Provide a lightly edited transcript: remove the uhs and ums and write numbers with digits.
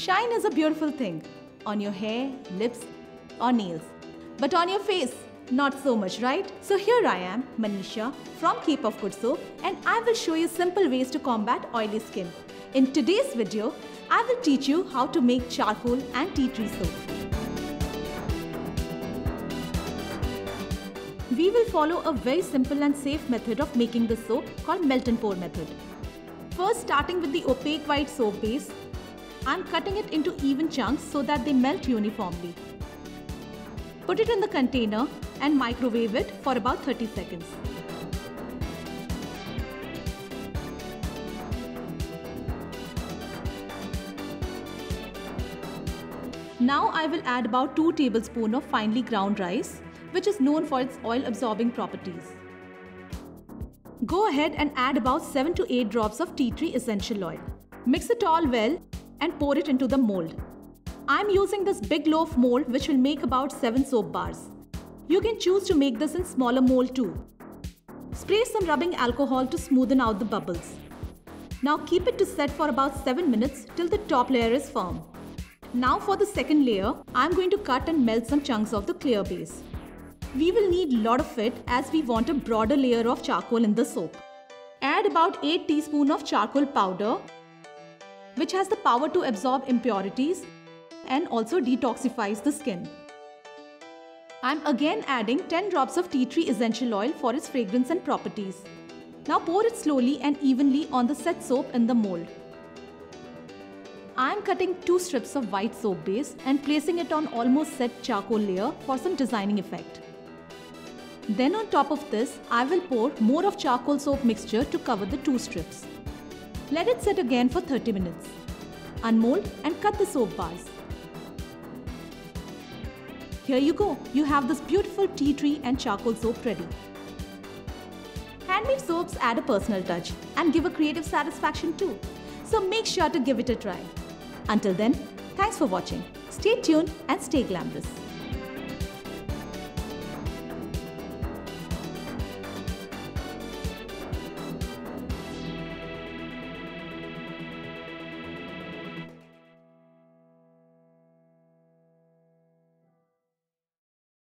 Shine is a beautiful thing on your hair, lips or nails. But on your face, not so much, right? So here I am, Manisha from Cape of Good Soap, and I will show you simple ways to combat oily skin. In today's video, I will teach you how to make charcoal and tea tree soap. We will follow a very simple and safe method of making this soap called melt and pour method. First, starting with the opaque white soap base, I'm cutting it into even chunks so that they melt uniformly. Put it in the container and microwave it for about 30 seconds. Now I will add about 2 tablespoons of finely ground rice, which is known for its oil-absorbing properties. Go ahead and add about 7 to 8 drops of tea tree essential oil. Mix it all well and pour it into the mold. I'm using this big loaf mold which will make about 7 soap bars. You can choose to make this in smaller mold too. Spray some rubbing alcohol to smoothen out the bubbles. Now keep it to set for about 7 minutes till the top layer is firm. Now for the second layer, I'm going to cut and melt some chunks of the clear base. We will need a lot of it as we want a broader layer of charcoal in the soap. Add about 8 teaspoons of charcoal powder, which has the power to absorb impurities and also detoxifies the skin. I'm again adding 10 drops of tea tree essential oil for its fragrance and properties. Now pour it slowly and evenly on the set soap in the mold. I'm cutting 2 strips of white soap base and placing it on almost set charcoal layer for some designing effect. Then on top of this, I will pour more of charcoal soap mixture to cover the 2 strips. Let it set again for 30 minutes. Unmold and cut the soap bars. Here you go, you have this beautiful tea tree and charcoal soap ready. Handmade soaps add a personal touch and give a creative satisfaction too. So make sure to give it a try. Until then, thanks for watching. Stay tuned and stay glamorous.